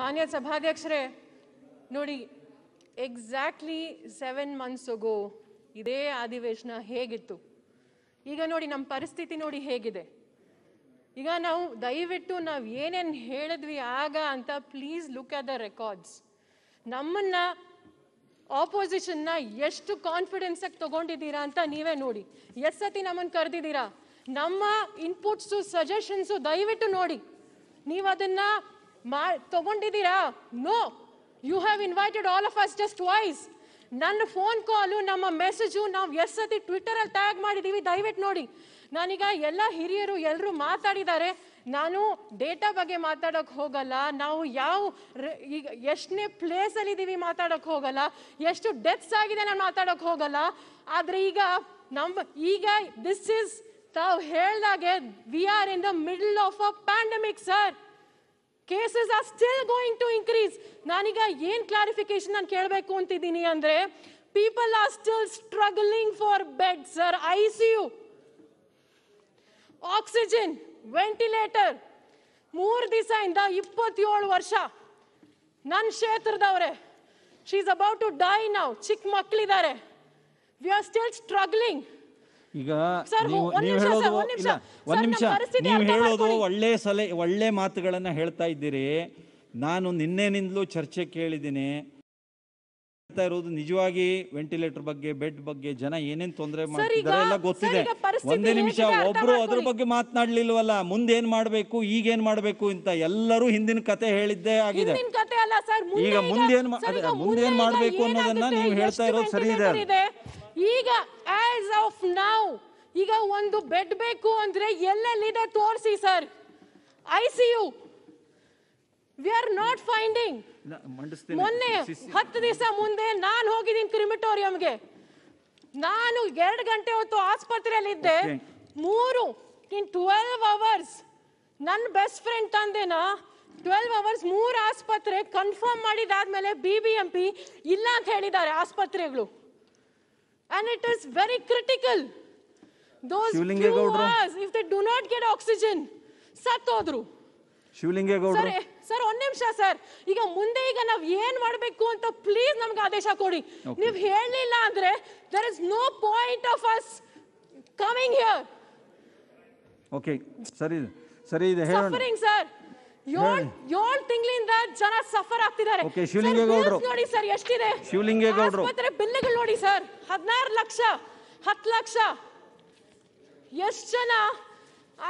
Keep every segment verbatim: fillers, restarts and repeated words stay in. ಮಾನ್ಯ ಸಭಾಧ್ಯಕ್ಷರೇ, ನೋಡಿ, ಎಕ್ಸಾಕ್ಟ್ಲಿ ಸೆವೆನ್ ಮಂತ್ಸ್ ಅಗೋ ಇದೇ ಅಧಿವೇಶನ ಹೇಗಿತ್ತು, ಈಗ ನೋಡಿ ನಮ್ಮ ಪರಿಸ್ಥಿತಿ ನೋಡಿ ಹೇಗಿದೆ. ಈಗ ನಾವು ದಯವಿಟ್ಟು ನಾವು ಏನೇನು ಹೇಳಿದ್ವಿ ಆಗ ಅಂತ please look at the records. ನಮ್ಮನ್ನ ಆಪೋಸಿಷನ್ನ ಎಷ್ಟು ಕಾನ್ಫಿಡೆನ್ಸ್ ಆಗಿ ತಗೊಂಡಿದ್ದೀರಾ ಅಂತ ನೀವೇ ನೋಡಿ. ಎಷ್ಟು ಸತಿ ನಮ್ಮನ್ನು ಕರೆದಿದ್ದೀರಾ, ನಮ್ಮ ಇನ್ಪುಟ್ಸು ಸಜೆಷನ್ಸು ದಯವಿಟ್ಟು ನೋಡಿ, ನೀವು ಅದನ್ನ ತಗೊಂಡಿದ್ದೀರಾ? No, you have invited all of us just twice. ನನ್ನ ಫೋನ್ ಕಾಲು, ನಮ್ಮ ಮೆಸೇಜು ನಾವು ಎಷ್ಟು ಸತಿ ಟ್ವಿಟರಲ್ಲಿ ಟ್ಯಾಗ್ ಮಾಡಿದ್ದೀವಿ, ದಯವಿಟ್ಟು ನೋಡಿ. ನಾನೀಗ ಎಲ್ಲ ಹಿರಿಯರು ಎಲ್ಲರೂ ಮಾತಾಡಿದ್ದಾರೆ, ನಾನು ಡೇಟಾ ಬಗ್ಗೆ ಮಾತಾಡೋಕ್ಕೆ ಹೋಗಲ್ಲ, ನಾವು ಯಾವ ಈಗ ಎಷ್ಟನೇ ಪ್ಲೇಸಲ್ಲಿ ಇದ್ದೀವಿ ಮಾತಾಡೋಕ್ಕೆ ಹೋಗಲ್ಲ, ಎಷ್ಟು ಡೆತ್ಸ್ ಆಗಿದೆ ನಾನು ಮಾತಾಡೋಕ್ಕೆ ಹೋಗಲ್ಲ. ಆದರೆ ಈಗ ನಮ್ಮ ಈಗ ದಿಸ್ ಈಸ್ ತಾವು ಹೇಳ್ದಾಗೆ we are in the middle of a pandemic sir. Cases are still going to increase. ನಾನೀಗ ಏನು ಕ್ಲಾರಿಫಿಕೇಶನ್ ನಾನು ಕೇಳಬೇಕು ಅಂತಿದ್ದೀನಿ ಅಂದರೆ, people are still struggling for bed sir, I C U, oxygen, ventilator. ಮೂರು ದಿವಸದಿಂದ ಇಪ್ಪತ್ತೇಳು ವರ್ಷ ನನ್ನ ಕ್ಷೇತ್ರದವ್ರೆ, she is about to die now, ಚಿಕ್ಕ ಮಕ್ಕಳಿದ್ದಾರೆ. We are still struggling. ಈಗ ಒಂದ್ ನಿಮಿಷ, ನೀವು ಹೇಳೋದು ಒಳ್ಳೆ ಸಲ ಒಳ್ಳೆ ಮಾತುಗಳನ್ನ ಹೇಳ್ತಾ ಇದ್ದೀರಿ. ನಾನು ನಿನ್ನೆನಿಂದಲೂ ಚರ್ಚೆ ಕೇಳಿದ್ದೀನಿ, ಹೇಳ್ತಾ ಇರೋದು ನಿಜವಾಗಿ ವೆಂಟಿಲೇಟರ್ ಬಗ್ಗೆ, ಬೆಡ್ ಬಗ್ಗೆ ಜನ ಏನೇನ್ ತೊಂದರೆ ಮಾಡ್ತಿದ್ದಾರೆ ಎಲ್ಲ ಗೊತ್ತಿದೆ. ಒಂದೇ ನಿಮಿಷ, ಒಬ್ರು ಅದ್ರ ಬಗ್ಗೆ ಮಾತನಾಡ್ಲಿಲ್ವಲ್ಲ, ಮುಂದೇನ್ ಮಾಡ್ಬೇಕು, ಈಗೇನ್ ಮಾಡ್ಬೇಕು ಅಂತ. ಎಲ್ಲರೂ ಹಿಂದಿನ ಕತೆ ಹೇಳಿದ್ದೇ ಆಗಿದೆ, ಈಗ ಮುಂದೇನ್ ಮುಂದೇನ್ ಮಾಡ್ಬೇಕು ಅನ್ನೋದನ್ನ ನೀವು ಹೇಳ್ತಾ ಇರೋದು ಸರಿ ಇದೆ. ಈಗ ಆಸ್ ಆಫ್ ನೌ ಈಗ ಒಂದು ಬೆಡ್ ಬೇಕು ಅಂದ್ರೆ ಎಲ್ಲೆಲ್ಲಿದೆ ತೋರಿಸಿ ಸರ್. I C U we are not finding. ಮೊನ್ನೆ ಹತ್ತು ದಿವಸ ಮುಂದೆ ನಾನು ಹೋಗಿದ್ದೀನಿ ಕ್ರಿಮಿಟೋರಿಯಂಗೆ, ನಾನು ಎರಡು ಗಂಟೆ ಹೊತ್ತು ಆಸ್ಪತ್ರೆಯಲ್ಲಿ ಇದ್ದೆ, ಮೂರು ಇನ್ ಟ್ವೆಲ್ವ್ ಅವರ್ಸ್ ನನ್ನ ಬೆಸ್ಟ್ ಫ್ರೆಂಡ್ ತಂದೆನ ಟ್ವೆಲ್ವ್ ಅವರ್ಸ್ ಮೂರು ಆಸ್ಪತ್ರೆ ಕನ್ಫರ್ಮ್ ಮಾಡಿದಾದ್ಮೇಲೆ ಬಿ ಬಿ ಎಂ ಪಿ ಇಲ್ಲ ಅಂತ ಹೇಳಿದ್ದಾರೆ ಆಸ್ಪತ್ರೆಗಳು. And it is very critical. Those Shivalinge Gowdru, if they do not get oxygen, sath hodru. Shivalinge Gowdru sir, sir one nimsha sir, iga munde iga nav yen madbeku anta please namaga adesha kodi. Neev helilla andre there is no point of us coming here. Okay sari sari ide helona suffering sir, your your tinglinda jana suffer aagtidaare. Okay Shivalinge Gowdru ನೋಡಿ sir eshkide, Shivalinge Gowdru ಆಸ್ಪತ್ರೆ ಬಿಲ್ಗಳು ನೋಡಿ sir, ಹದಿನಾರು ಲಕ್ಷ, ಹತ್ತು ಲಕ್ಷ. ಎಷ್ಟು ಜನ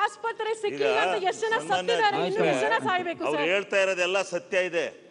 ಆಸ್ಪತ್ರೆ ಸಿಕ್ಕಿಲ್ಲ, ಎಷ್ಟು ಜನ ಸತ್ತಿದ್ದಾರೆ, ಇನ್ನು ಎಷ್ಟು ಜನ ಸಾಯ್ಬೇಕು ಸರ್. ಅವ್ರು ಹೇಳ್ತಾ ಇರೋದೆಲ್ಲ ಸತ್ಯ ಇದೆ.